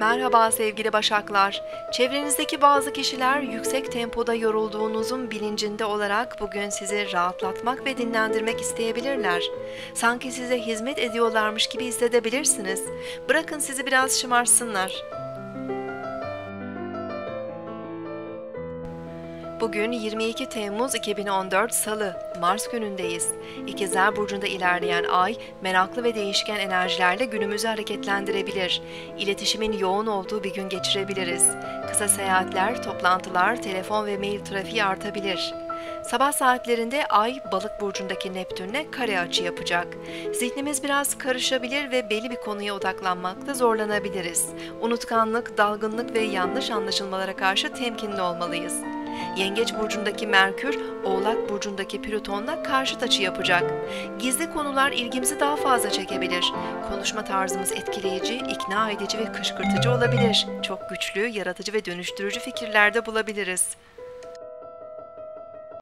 Merhaba sevgili Başaklar, çevrenizdeki bazı kişiler yüksek tempoda yorulduğunuzun bilincinde olarak bugün sizi rahatlatmak ve dinlendirmek isteyebilirler. Sanki size hizmet ediyorlarmış gibi hissedebilirsiniz. Bırakın sizi biraz şımarsınlar. Bugün 22 Temmuz 2014 Salı, Mars günündeyiz. İkizler Burcu'nda ilerleyen ay, meraklı ve değişken enerjilerle günümüzü hareketlendirebilir. İletişimin yoğun olduğu bir gün geçirebiliriz. Kısa seyahatler, toplantılar, telefon ve mail trafiği artabilir. Sabah saatlerinde ay, Balık Burcu'ndaki Neptün'le kare açı yapacak. Zihnimiz biraz karışabilir ve belli bir konuya odaklanmakta zorlanabiliriz. Unutkanlık, dalgınlık ve yanlış anlaşılmalara karşı temkinli olmalıyız. Yengeç burcundaki Merkür, Oğlak burcundaki Plüton'la karşıt açı yapacak. Gizli konular ilgimizi daha fazla çekebilir. Konuşma tarzımız etkileyici, ikna edici ve kışkırtıcı olabilir. Çok güçlü, yaratıcı ve dönüştürücü fikirlerde bulabiliriz.